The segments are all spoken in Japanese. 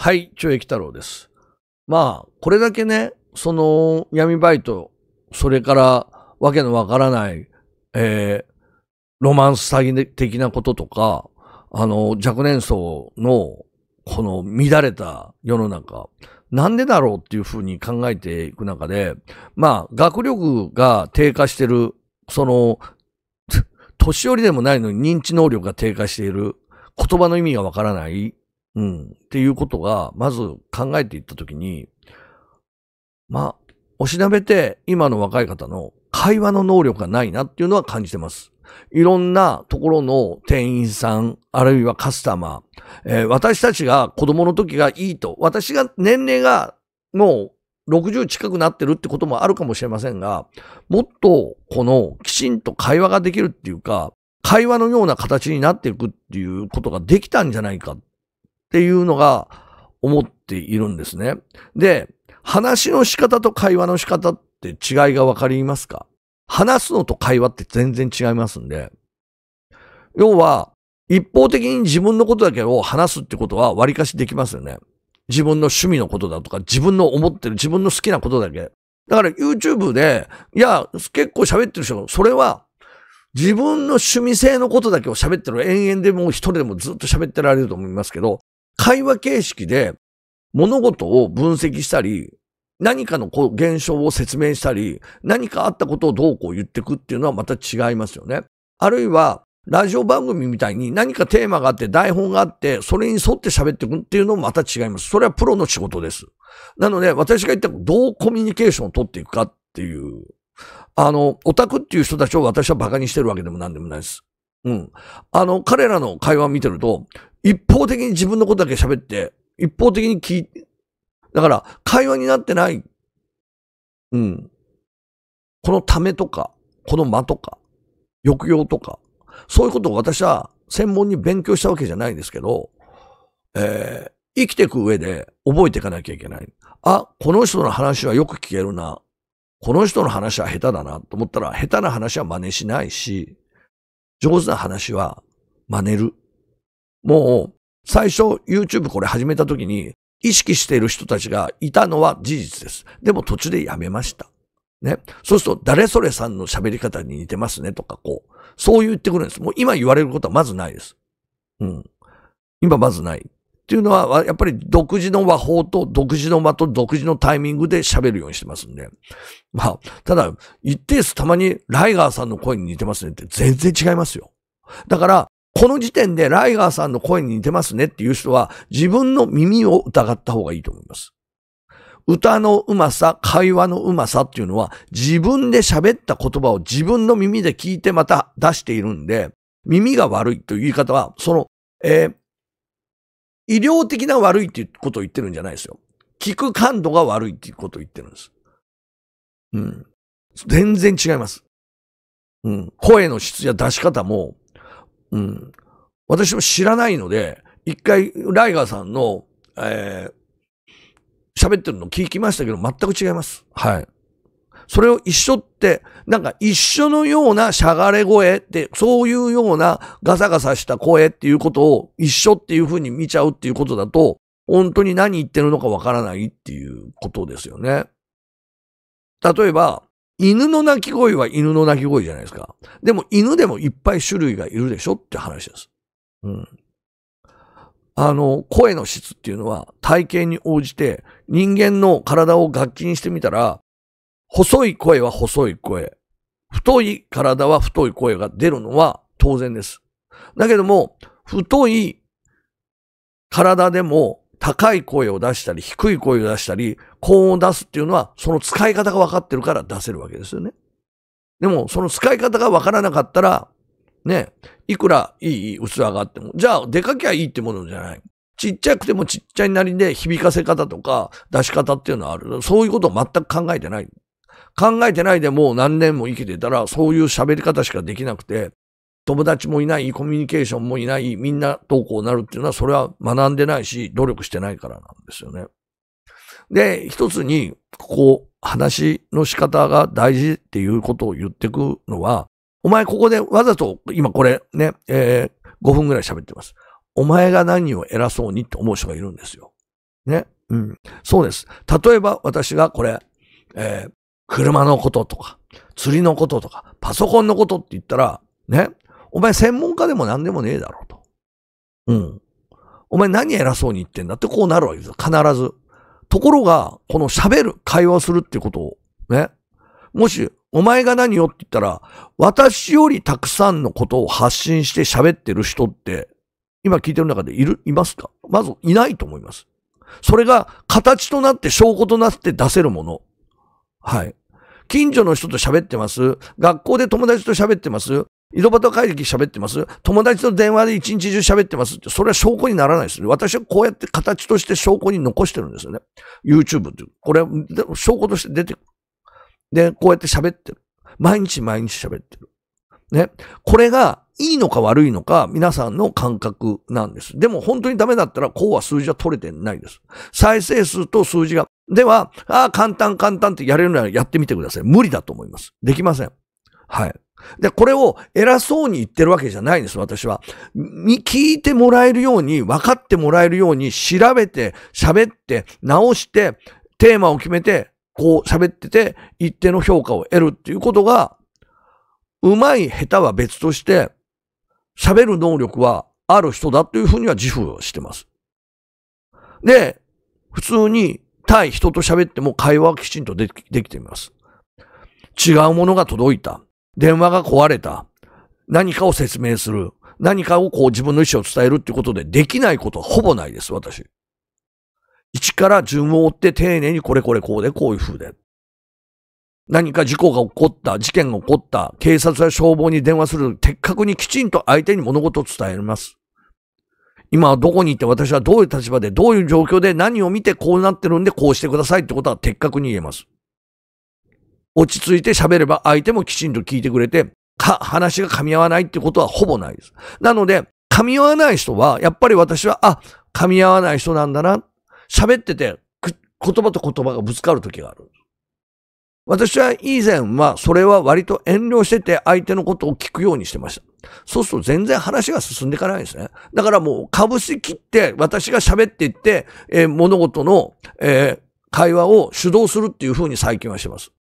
はい、懲役太郎です。まあ、これだけね、その闇バイト、それからわけのわからない、ロマンス詐欺的なこととか、若年層のこの乱れた世の中、なんでだろうっていうふうに考えていく中で、まあ、学力が低下してる、その、年寄りでもないのに認知能力が低下している、言葉の意味がわからない、っていうことが、まず考えていったときに、まあ、おしなべて今の若い方の会話の能力がないなっていうのは感じてます。いろんなところの店員さん、あるいはカスタマー、私たちが子供の時がいいと、私が年齢がもう60近くなってるってこともあるかもしれませんが、もっとこのきちんと会話ができるっていうか、会話のような形になっていくっていうことができたんじゃないかっていうのが思っているんですね。で、話の仕方と会話の仕方って違いがわかりますか？話すのと会話って全然違いますんで。要は、一方的に自分のことだけを話すってことは割かしできますよね。自分の趣味のことだとか、自分の思ってる、自分の好きなことだけ。だから YouTube で、いや、結構喋ってる人、それは自分の趣味性のことだけを喋ってる。延々でもう一人でもずっと喋ってられると思いますけど、会話形式で物事を分析したり、何かのこう現象を説明したり、何かあったことをどうこう言っていくっていうのはまた違いますよね。あるいは、ラジオ番組みたいに何かテーマがあって、台本があって、それに沿って喋っていくっていうのもまた違います。それはプロの仕事です。なので、私が言ったどうコミュニケーションを取っていくかっていう、オタクっていう人たちを私は馬鹿にしてるわけでも何でもないです。彼らの会話を見てると、一方的に自分のことだけ喋って、一方的に聞いて、だから、会話になってない。このためとか、この間とか、抑揚とか、そういうことを私は専門に勉強したわけじゃないですけど、生きていく上で覚えていかなきゃいけない。あ、この人の話はよく聞けるな。この人の話は下手だなと思ったら、下手な話は真似しないし、上手な話は真似る。もう、最初 YouTube これ始めた時に、意識している人たちがいたのは事実です。でも途中でやめました。ね。そうすると、誰それさんの喋り方に似てますねとか、こう。そう言ってくるんです。もう今言われることはまずないです。今まずない。っていうのは、やっぱり独自の和法と独自の間と独自のタイミングで喋るようにしてますんで。まあ、ただ、一定数たまにライガーさんの声に似てますねって全然違いますよ。だから、この時点でライガーさんの声に似てますねっていう人は自分の耳を疑った方がいいと思います。歌のうまさ、会話のうまさっていうのは自分で喋った言葉を自分の耳で聞いてまた出しているんで、耳が悪いという言い方は、その、医療的な悪いっていうことを言ってるんじゃないですよ。聞く感度が悪いっていうことを言ってるんです。全然違います。声の質や出し方も、私も知らないので、一回、ライガーさんの、喋ってるの聞きましたけど、全く違います。はい。それを一緒って、なんか一緒のようなしゃがれ声って、そういうようなガサガサした声っていうことを一緒っていう風に見ちゃうっていうことだと、本当に何言ってるのかわからないっていうことですよね。例えば、犬の鳴き声は犬の鳴き声じゃないですか。でも犬でもいっぱい種類がいるでしょって話です。声の質っていうのは体型に応じて人間の体を楽器にしてみたら、細い声は細い声、太い体は太い声が出るのは当然です。だけども、太い体でも高い声を出したり、低い声を出したり、高音を出すっていうのは、その使い方が分かってるから出せるわけですよね。でも、その使い方が分からなかったら、ね、いくらいい器があっても、じゃあ、出かけはいいってものじゃない。ちっちゃくてもちっちゃいなりで響かせ方とか出し方っていうのはある。そういうことを全く考えてない。考えてないでもう何年も生きてたら、そういう喋り方しかできなくて、友達もいない、コミュニケーションもいない、みんなどうこうなるっていうのは、それは学んでないし、努力してないからなんですよね。で、一つに、ここ、話の仕方が大事っていうことを言ってくのは、お前ここでわざと、今これね、5分ぐらい喋ってます。お前が何を偉そうにって思う人がいるんですよ。ね。うん。そうです。例えば私がこれ、車のこととか、釣りのこととか、パソコンのことって言ったら、ね。お前専門家でも何でもねえだろうと。うん。お前何偉そうに言ってんだってこうなるわけですよ。必ず。ところが、この喋る、会話をするっていうことを、ね。もし、お前が何よって言ったら、私よりたくさんのことを発信して喋ってる人って、今聞いてる中でいますか？まず、いないと思います。それが、形となって、証拠となって出せるもの。はい。近所の人と喋ってます。学校で友達と喋ってます。井戸端会議喋ってます。友達と電話で一日中喋ってますって、それは証拠にならないですよ。私はこうやって形として証拠に残してるんですよね。YouTube って。これは証拠として出てくる。で、こうやって喋ってる。毎日毎日喋ってる。ね。これがいいのか悪いのか、皆さんの感覚なんです。でも本当にダメだったら、こうは数字は取れてないです。再生数と数字が。では、簡単ってやれるならやってみてください。無理だと思います。できません。はい。で、これを偉そうに言ってるわけじゃないんです、私は。聞いてもらえるように、分かってもらえるように、調べて、喋って、直して、テーマを決めて、こう喋ってて、一定の評価を得るっていうことが、うまい下手は別として、喋る能力はある人だというふうには自負をしてます。で、普通に対人と喋っても会話はきちんとできています。違うものが届いた。電話が壊れた。何かを説明する。何かをこう自分の意思を伝えるっていうことでできないことはほぼないです、私。一から順を追って丁寧にこれこれこうでこういう風で。何か事故が起こった、事件が起こった、警察や消防に電話する、的確にきちんと相手に物事を伝えます。今はどこにいて私はどういう立場で、どういう状況で何を見てこうなってるんでこうしてくださいってことは的確に言えます。落ち着いて喋れば相手もきちんと聞いてくれて、話が噛み合わないってことはほぼないです。なので、噛み合わない人は、やっぱり私は、噛み合わない人なんだな。喋ってて、言葉と言葉がぶつかる時がある。私は以前は、それは割と遠慮してて、相手のことを聞くようにしてました。そうすると全然話が進んでいかないですね。だからもう、被しきって、私が喋っていって、物事の、会話を主導するっていうふうに最近はしてます。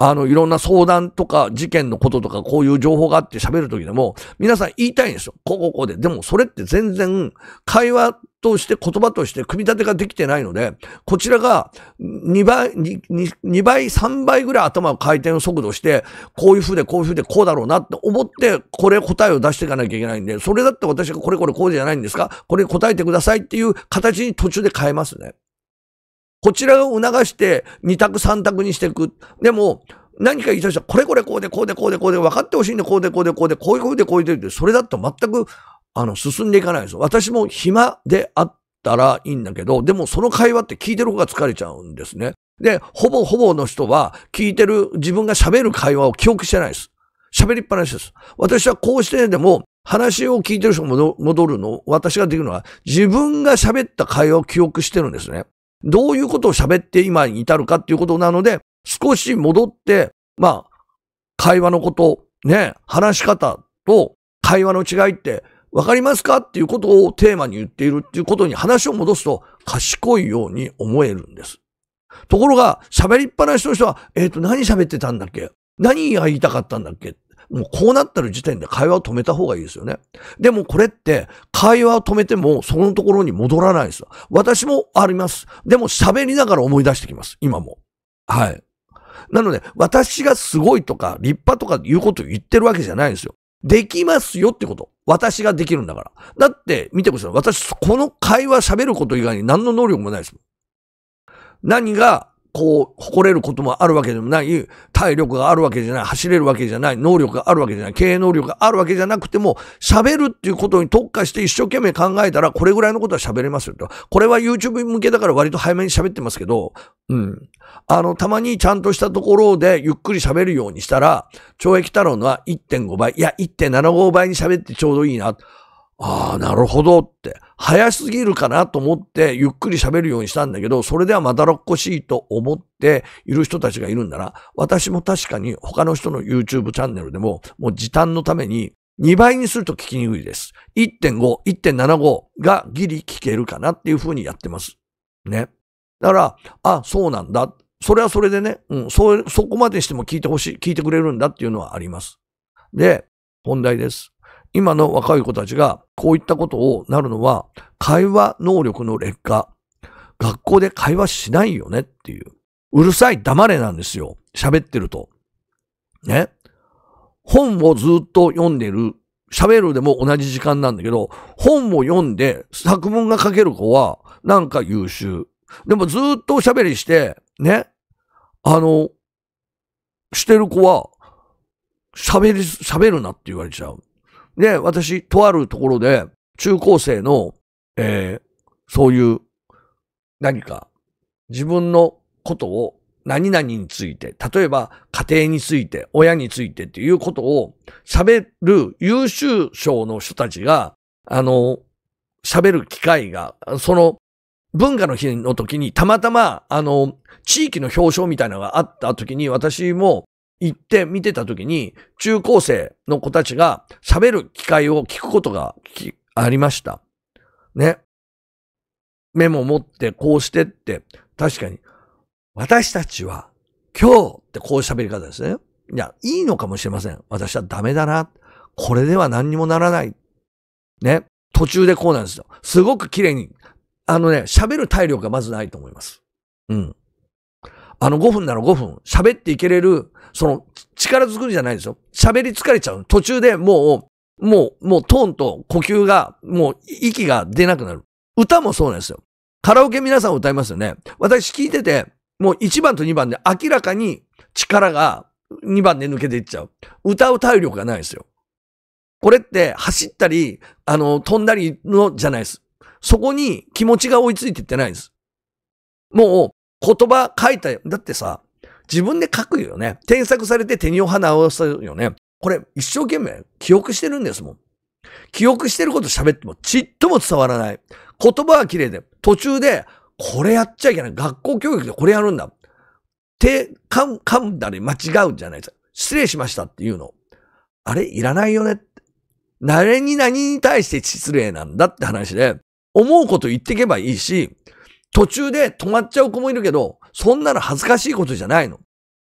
いろんな相談とか事件のこととかこういう情報があって喋るときでも、皆さん言いたいんですよ。こうで。でもそれって全然会話として言葉として組み立てができてないので、こちらが2倍、3倍ぐらい頭を回転速度して、こういう風でこういう風でこうだろうなって思って、これ答えを出していかなきゃいけないんで、それだって私がこれこれこうじゃないんですか？これ答えてくださいっていう形に途中で変えますね。こちらを促して2択3択にしていく。でも、何か言いたい人は、これこれこうでこうでこうでこうで分かってほしいんでこうでこうでこうでこういう風でこういう風で、それだと全く、進んでいかないです。私も暇であったらいいんだけど、でもその会話って聞いてる方が疲れちゃうんですね。で、ほぼの人は聞いてる、自分が喋る会話を記憶してないです。喋りっぱなしです。私はこうしてでも、話を聞いてる人も戻るの、私ができるのは、自分が喋った会話を記憶してるんですね。どういうことを喋って今に至るかっていうことなので、少し戻って、会話のこと、ね、話し方と会話の違いって分かりますかっていうことをテーマに言っているっていうことに話を戻すと賢いように思えるんです。ところが、喋りっぱなしの人は、何喋ってたんだっけ？何が言いたかったんだっけ？もうこうなってる時点で会話を止めた方がいいですよね。でもこれって会話を止めてもそのところに戻らないです。私もあります。でも喋りながら思い出してきます。今も。はい。なので私がすごいとか立派とかいうことを言ってるわけじゃないんですよ。できますよってこと。私ができるんだから。だって見てください。私この会話喋ること以外に何の能力もないです。何がこう、誇れることもあるわけでもない、体力があるわけじゃない、走れるわけじゃない、能力があるわけじゃない、経営能力があるわけじゃなくても、喋るっていうことに特化して一生懸命考えたら、これぐらいのことは喋れますよと。これは YouTube 向けだから割と早めに喋ってますけど、うん。たまにちゃんとしたところでゆっくり喋るようにしたら、懲役太郎のは 1.5 倍、いや 1.75 倍に喋ってちょうどいいな。ああ、なるほどって。早すぎるかなと思って、ゆっくり喋るようにしたんだけど、それではまだろっこしいと思っている人たちがいるんだな。私も確かに他の人の YouTube チャンネルでも、もう時短のために2倍にすると聞きにくいです。1.5、1.75 がギリ聞けるかなっていうふうにやってます。ね。だから、あ、そうなんだ。それはそれでね、うん、そこまでしても聞いてくれるんだっていうのはあります。で、本題です。今の若い子たちがこういったことをなるのは、会話能力の劣化。学校で会話しないよねっていう。うるさい黙れなんですよ。喋ってると。ね。本をずっと読んでる。喋るでも同じ時間なんだけど、本を読んで作文が書ける子はなんか優秀。でもずっとおしゃべりして、ね。してる子は、喋るなって言われちゃう。で、私、とあるところで、中高生の、そういう、何か、自分のことを、何々について、例えば、家庭について、親についてっていうことを、喋る優秀賞の人たちが、喋る機会が、その、文化の日の時に、たまたま、地域の表彰みたいなのがあった時に、私も行って見てた時に、中高生の子たちが喋る機会を聞くことがありました。ね。メモ持って、こうしてって、確かに、私たちは、今日ってこう喋り方ですね。いや、いいのかもしれません。私はダメだな。これでは何にもならない。ね。途中でこうなんですよ。すごく綺麗に。喋る体力がまずないと思います。うん。5分なら5分、喋っていけれる、力づくりじゃないですよ。喋り疲れちゃう。途中でもうトーンと呼吸が、もう息が出なくなる。歌もそうなんですよ。カラオケ皆さん歌いますよね。私聞いてて、もう1番と2番で明らかに力が2番で抜けていっちゃう。歌う体力がないですよ。これって走ったり、飛んだりのじゃないです。そこに気持ちが追いついていってないんです。もう言葉書いたよ。だってさ、自分で書くよね。添削されて手にお花をするよね。これ一生懸命記憶してるんですもん。記憶してること喋ってもちっとも伝わらない。言葉は綺麗で、途中でこれやっちゃいけない。学校教育でこれやるんだ。噛んだり間違うんじゃないですか。失礼しましたっていうの。あれいらないよね。誰に何に対して失礼なんだって話で、思うこと言ってけばいいし、途中で止まっちゃう子もいるけど、そんなの恥ずかしいことじゃないの。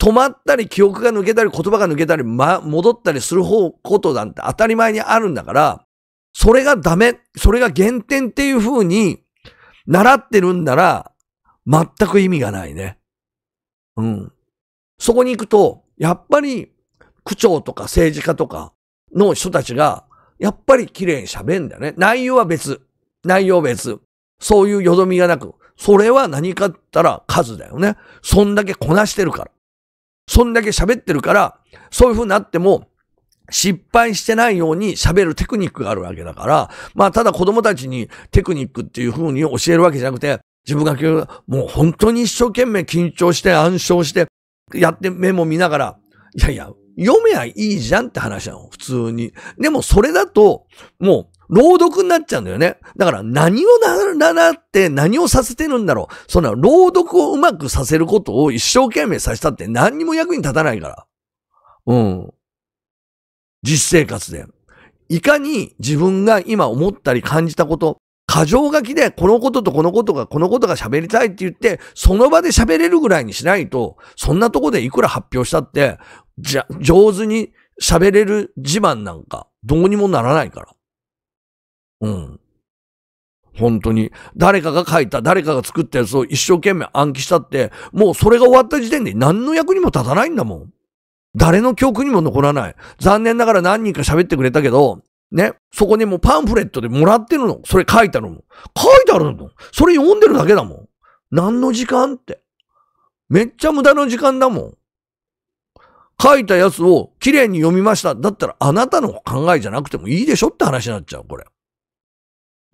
止まったり記憶が抜けたり言葉が抜けたり、戻ったりすることなんて当たり前にあるんだから、それがダメ、それが減点っていう風に習ってるんなら、全く意味がないね。うん。そこに行くと、やっぱり区長とか政治家とかの人たちが、やっぱり綺麗に喋るんだよね。内容は別。そういうよどみがなく。それは何かって言ったら数だよね。そんだけこなしてるから。そんだけ喋ってるから、そういう風になっても、失敗してないように喋るテクニックがあるわけだから、まあただ子供たちにテクニックっていう風に教えるわけじゃなくて、自分がもう本当に一生懸命緊張して暗唱して、やってメモ見ながら、いやいや、読めばいいじゃんって話なの、普通に。でもそれだと、もう、朗読になっちゃうんだよね。だから何を習って何をさせてるんだろう。そんな朗読をうまくさせることを一生懸命させたって何にも役に立たないから。うん。実生活で。いかに自分が今思ったり感じたこと、箇条書きでこのこととこのことが喋りたいって言って、その場で喋れるぐらいにしないと、そんなとこでいくら発表したって、上手に喋れる自慢なんかどうにもならないから。うん。本当に。誰かが書いた、誰かが作ったやつを一生懸命暗記したって、もうそれが終わった時点で何の役にも立たないんだもん。誰の記憶にも残らない。残念ながら何人か喋ってくれたけど、ね、そこにもうパンフレットでもらってるの。それ書いてあるの。書いてあるの。それ読んでるだけだもん。何の時間って。めっちゃ無駄な時間だもん。書いたやつを綺麗に読みました。だったらあなたの考えじゃなくてもいいでしょって話になっちゃう、これ。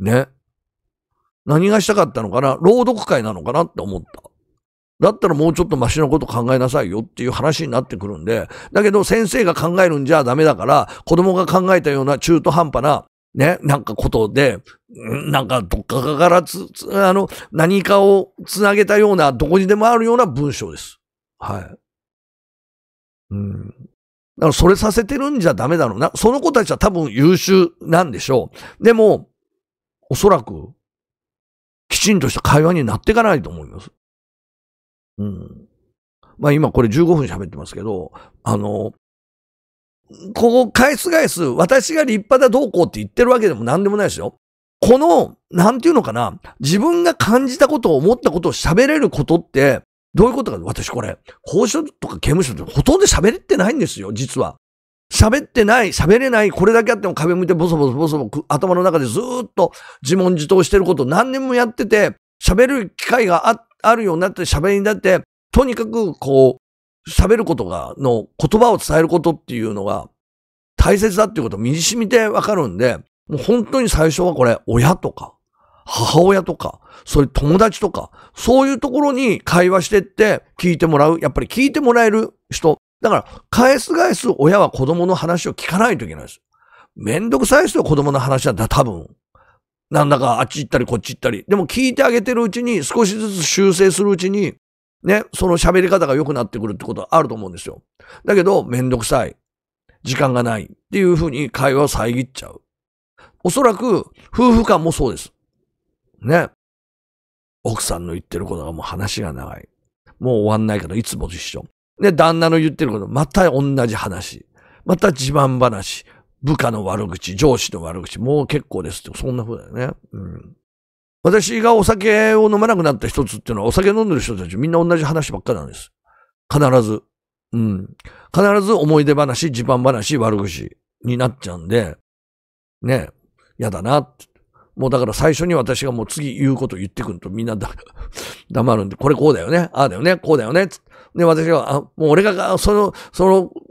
ね。何がしたかったのかな？朗読会なのかなって思った。だったらもうちょっとマシなこと考えなさいよっていう話になってくるんで、だけど先生が考えるんじゃダメだから、子供が考えたような中途半端な、ね、なんかことで、なんかどっかから何かをつなげたような、どこにでもあるような文章です。はい。うん。だからそれさせてるんじゃダメだろうな。その子たちは多分優秀なんでしょう。でも、おそらく、きちんとした会話になっていかないと思います。うん。まあ今これ15分喋ってますけど、ここ返す返す、私が立派だどうこうって言ってるわけでも何でもないですよ。この、なんていうのかな、自分が感じたことを思ったことを喋れることって、どういうことか、私これ、法務省とか刑務所ってほとんど喋れてないんですよ、実は。喋ってない、喋れない、これだけあっても壁向いてボソボソボソボソ頭の中でずーっと自問自答してることを何年もやってて、喋る機会が あるようになって喋りになって、とにかくこう、喋ることが、の言葉を伝えることっていうのが大切だっていうことを身に染みてわかるんで、もう本当に最初はこれ、親とか、母親とか、そういう友達とか、そういうところに会話してって聞いてもらう。やっぱり聞いてもらえる人。だから、返す返す親は子供の話を聞かないといけないです。めんどくさいですよ、子供の話だったら多分。なんだかあっち行ったりこっち行ったり。でも聞いてあげてるうちに、少しずつ修正するうちに、ね、その喋り方が良くなってくるってことはあると思うんですよ。だけど、めんどくさい。時間がない。っていうふうに会話を遮っちゃう。おそらく、夫婦間もそうです。ね。奥さんの言ってることがもう話が長い。もう終わんないからいつもと一緒。ね、旦那の言ってること、また同じ話。また自慢話。部下の悪口、上司の悪口、もう結構ですって、そんな風だよね。うん。私がお酒を飲まなくなった一つっていうのは、お酒飲んでる人たちみんな同じ話ばっかりなんです。必ず。うん。必ず思い出話、自慢話、悪口になっちゃうんで、ね。やだなって。もうだから最初に私がもう次言うことを言ってくるとみんな黙るんで、これこうだよね、ああだよね、こうだよね。で、私は、あ、もう俺がその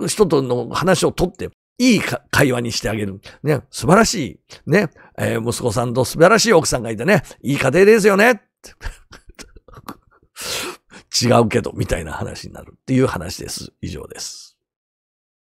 人との話を取って、いい会話にしてあげる。ね、素晴らしい。ね、息子さんと素晴らしい奥さんがいてね、いい家庭ですよね。違うけど、みたいな話になるっていう話です。以上です。